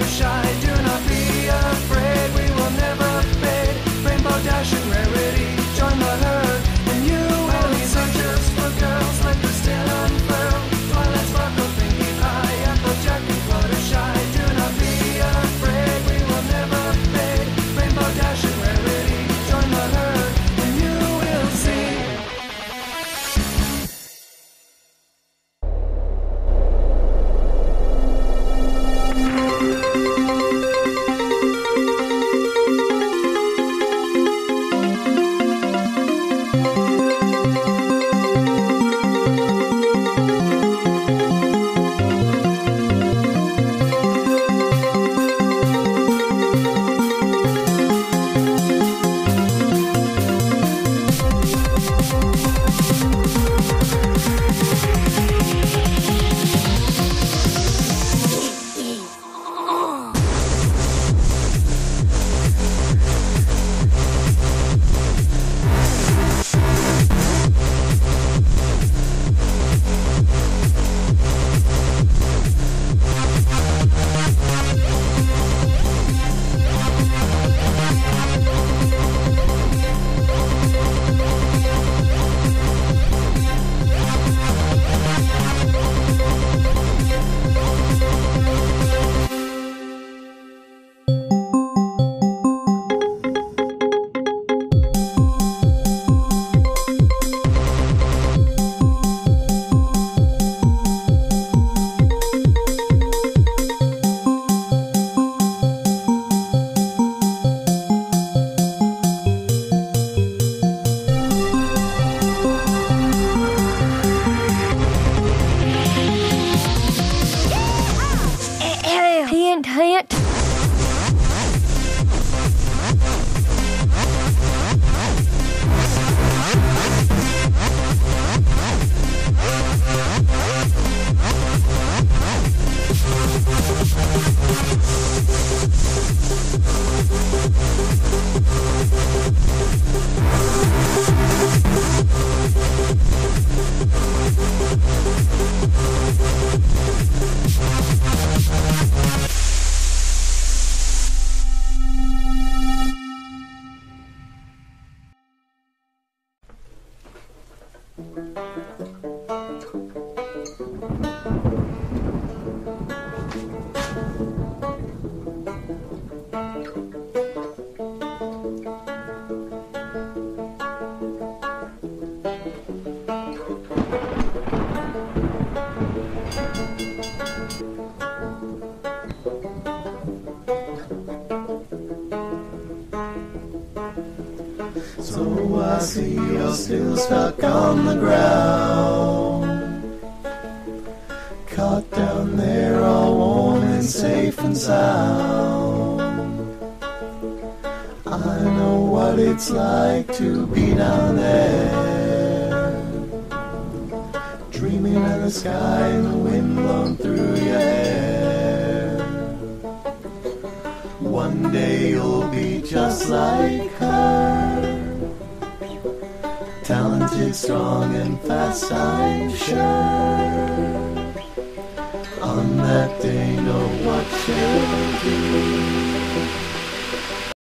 of shy, do not be afraid, we will never fade. Rainbow Dash and Rarity, join the herd. When you will be searchers for girls, let the still unfurl. Twilight sparkle, thinking high, Applejack and Fluttershy, do not be afraid, we will never fade. Rainbow Dash and Rarity, join the herd, and you will see. So I see you're still stuck on the ground, caught down there all warm and safe and sound. I know what it's like to be down there, dreaming of the sky and the wind blown through your hair. One day you'll be just like her, talented, strong, and fast, I'm sure. On that day, know what you'll do.